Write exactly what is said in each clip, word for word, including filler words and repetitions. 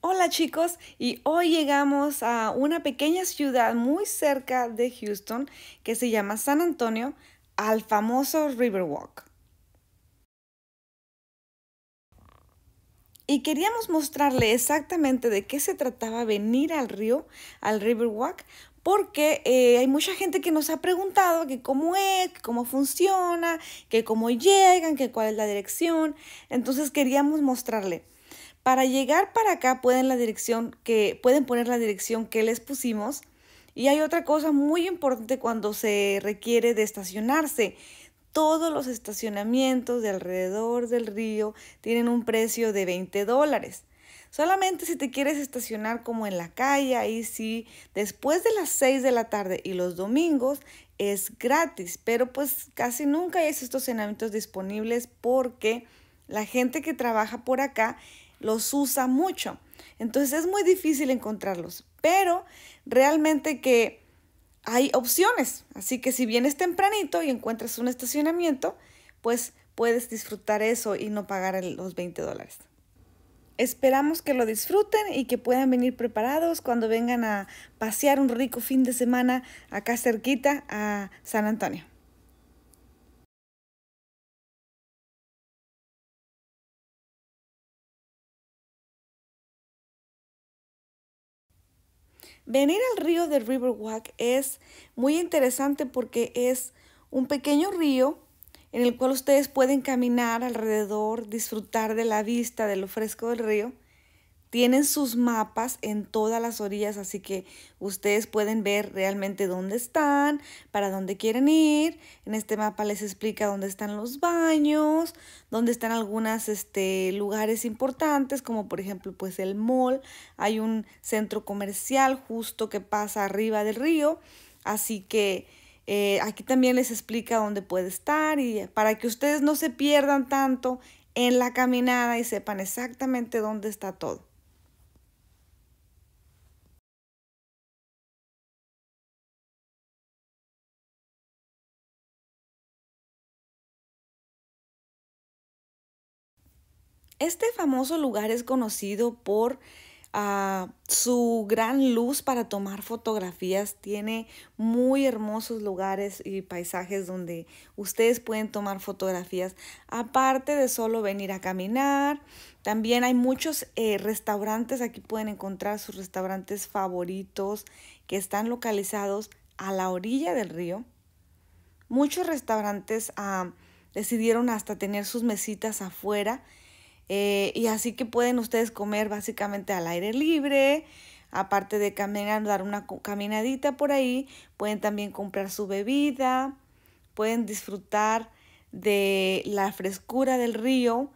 Hola chicos, y hoy llegamos a una pequeña ciudad muy cerca de Houston que se llama San Antonio, al famoso Riverwalk. Y queríamos mostrarle exactamente de qué se trataba venir al río, al Riverwalk, porque eh, hay mucha gente que nos ha preguntado que cómo es, que cómo funciona, que cómo llegan, que cuál es la dirección. Entonces queríamos mostrarle. Para llegar para acá pueden, la dirección que, pueden poner la dirección que les pusimos. Y hay otra cosa muy importante cuando se requiere de estacionarse. Todos los estacionamientos de alrededor del río tienen un precio de veinte dólares. Solamente si te quieres estacionar como en la calle, ahí sí, después de las seis de la tarde y los domingos es gratis. Pero pues casi nunca hay esos estacionamientos disponibles porque la gente que trabaja por acá los usa mucho. Entonces es muy difícil encontrarlos. Pero realmente que hay opciones. Así que si vienes tempranito y encuentras un estacionamiento, pues puedes disfrutar eso y no pagar los veinte dólares. Esperamos que lo disfruten y que puedan venir preparados cuando vengan a pasear un rico fin de semana acá cerquita a San Antonio. Venir al río de Riverwalk es muy interesante porque es un pequeño río en el cual ustedes pueden caminar alrededor, disfrutar de la vista, de lo fresco del río. Tienen sus mapas en todas las orillas, así que ustedes pueden ver realmente dónde están, para dónde quieren ir. En este mapa les explica dónde están los baños, dónde están algunos este, lugares importantes, como por ejemplo pues el mall. Hay un centro comercial justo que pasa arriba del río, así que eh, aquí también les explica dónde puede estar y para que ustedes no se pierdan tanto en la caminada y sepan exactamente dónde está todo. Este famoso lugar es conocido por uh, su gran luz para tomar fotografías. Tiene muy hermosos lugares y paisajes donde ustedes pueden tomar fotografías. Aparte de solo venir a caminar, también hay muchos eh, restaurantes. Aquí pueden encontrar sus restaurantes favoritos que están localizados a la orilla del río. Muchos restaurantes uh, decidieron hasta tener sus mesitas afuera. Eh, y así que pueden ustedes comer básicamente al aire libre, aparte de caminar, dar una caminadita por ahí, pueden también comprar su bebida, pueden disfrutar de la frescura del río.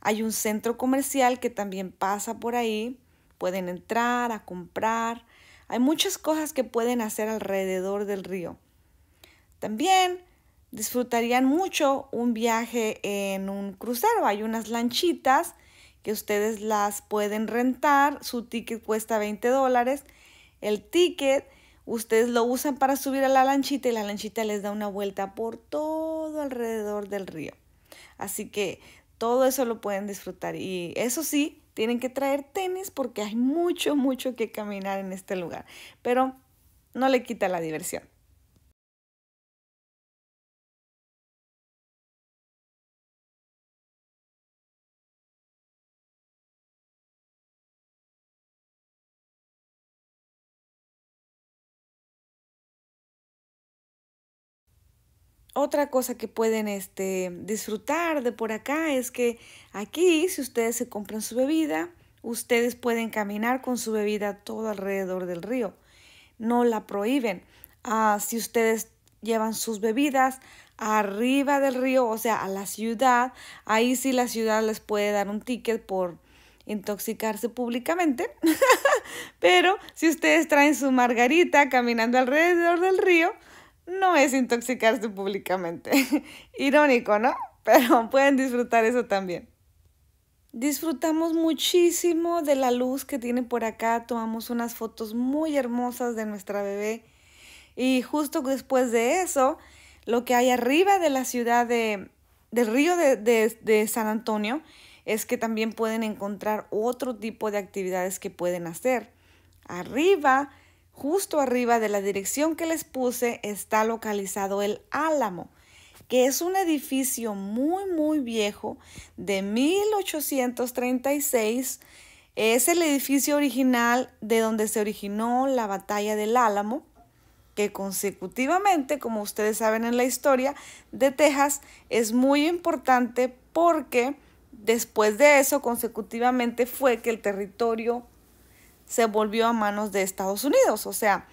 Hay un centro comercial que también pasa por ahí, pueden entrar a comprar. Hay muchas cosas que pueden hacer alrededor del río. También disfrutarían mucho un viaje en un crucero. Hay unas lanchitas que ustedes las pueden rentar. Su ticket cuesta veinte dólares. El ticket ustedes lo usan para subir a la lanchita y la lanchita les da una vuelta por todo alrededor del río. Así que todo eso lo pueden disfrutar. Y eso sí, tienen que traer tenis porque hay mucho, mucho que caminar en este lugar. Pero no le quita la diversión. Otra cosa que pueden este, disfrutar de por acá es que aquí, si ustedes se compran su bebida, ustedes pueden caminar con su bebida todo alrededor del río. No la prohíben. Ah, si ustedes llevan sus bebidas arriba del río, o sea, a la ciudad, ahí sí la ciudad les puede dar un ticket por intoxicarse públicamente. Pero si ustedes traen su margarita caminando alrededor del río, no es intoxicarse públicamente. Irónico, ¿no? Pero pueden disfrutar eso también. Disfrutamos muchísimo de la luz que tiene por acá. Tomamos unas fotos muy hermosas de nuestra bebé. Y justo después de eso, lo que hay arriba de la ciudad de, del río de, de, de San Antonio es que también pueden encontrar otro tipo de actividades que pueden hacer. Arriba, justo arriba de la dirección que les puse, está localizado el Álamo, que es un edificio muy, muy viejo de mil ochocientos treinta y seis. Es el edificio original de donde se originó la batalla del Álamo, que consecutivamente, como ustedes saben en la historia de Texas, es muy importante porque después de eso, consecutivamente fue que el territorio se volvió a manos de Estados Unidos. O sea,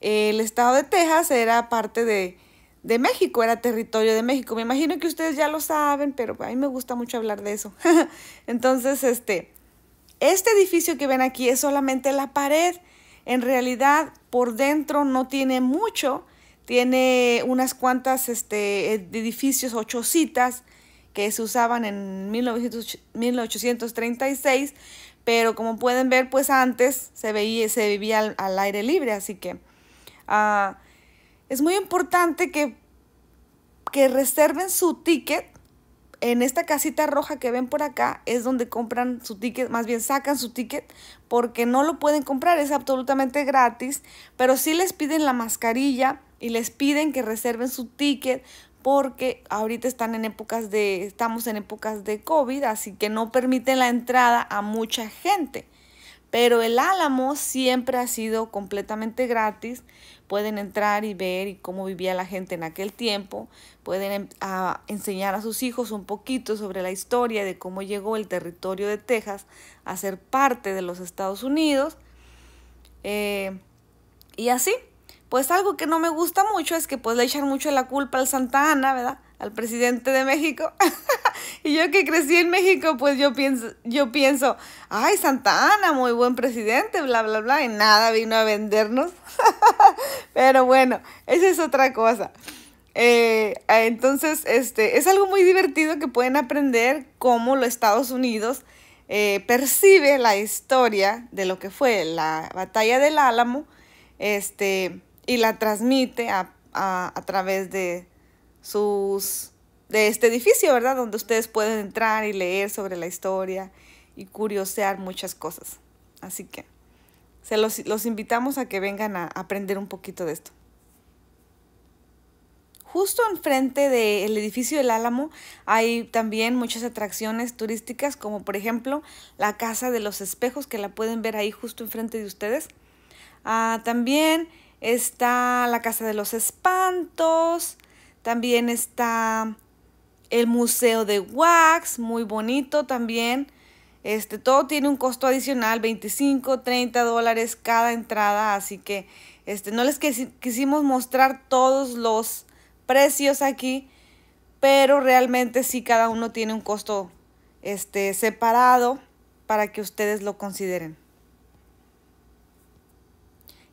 el estado de Texas era parte de... de México, era territorio de México. Me imagino que ustedes ya lo saben, pero a mí me gusta mucho hablar de eso. Entonces, este, este edificio que ven aquí es solamente la pared. En realidad, por dentro no tiene mucho. Tiene unas cuantas este, edificios o chocitas que se usaban en mil ochocientos treinta y seis. Pero como pueden ver, pues antes se veía, se vivía al, al aire libre. Así que... Uh, Es muy importante que, que reserven su ticket. En esta casita roja que ven por acá es donde compran su ticket, más bien sacan su ticket, porque no lo pueden comprar, es absolutamente gratis, pero sí les piden la mascarilla y les piden que reserven su ticket porque ahorita están en épocas de, estamos en épocas de COVID, así que no permiten la entrada a mucha gente. Pero el Álamo siempre ha sido completamente gratis. Pueden entrar y ver y cómo vivía la gente en aquel tiempo. Pueden uh, enseñar a sus hijos un poquito sobre la historia de cómo llegó el territorio de Texas a ser parte de los Estados Unidos. Eh, y así, pues algo que no me gusta mucho es que pues, le echan mucho la culpa al Santa Ana, ¿verdad? Al presidente de México. Y yo que crecí en México, pues yo pienso, yo pienso, ay, Santa Ana, muy buen presidente, bla, bla, bla, y nada, vino a vendernos. Pero bueno, esa es otra cosa. Eh, entonces, este, es algo muy divertido que pueden aprender cómo los Estados Unidos eh, percibe la historia de lo que fue la batalla del Álamo, este, y la transmite a, a, a través de sus... de este edificio, ¿verdad? Donde ustedes pueden entrar y leer sobre la historia y curiosear muchas cosas. Así que se los, los invitamos a que vengan a aprender un poquito de esto. Justo enfrente del edificio del Álamo hay también muchas atracciones turísticas, como por ejemplo la Casa de los Espejos, que la pueden ver ahí justo enfrente de ustedes. Ah, también está la Casa de los Espantos, también está... el Museo de Wax, muy bonito también. Este, todo tiene un costo adicional, veinticinco, treinta dólares cada entrada. Así que este, no les quisimos mostrar todos los precios aquí, pero realmente sí cada uno tiene un costo este, separado para que ustedes lo consideren.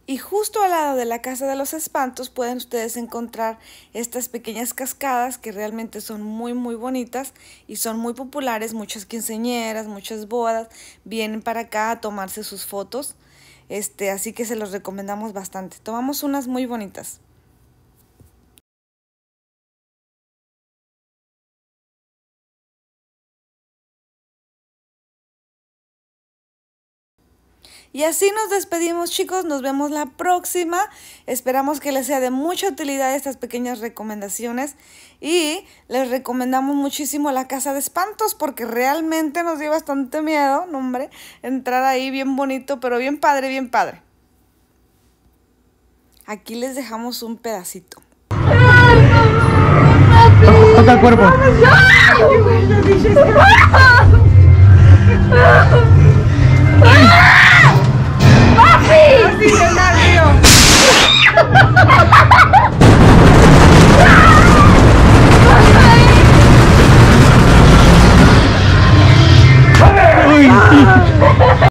Y justo al lado de la Casa de los Espantos pueden ustedes encontrar estas pequeñas cascadas que realmente son muy, muy bonitas y son muy populares. Muchas quinceañeras, muchas bodas vienen para acá a tomarse sus fotos. Este, así que se los recomendamos bastante. Tomamos unas muy bonitas. Y así nos despedimos, chicos, nos vemos la próxima. Esperamos que les sea de mucha utilidad estas pequeñas recomendaciones y les recomendamos muchísimo la Casa de Espantos porque realmente nos dio bastante miedo, no, hombre, entrar ahí bien bonito, pero bien padre, bien padre. Aquí les dejamos un pedacito. Toca el cuerpo.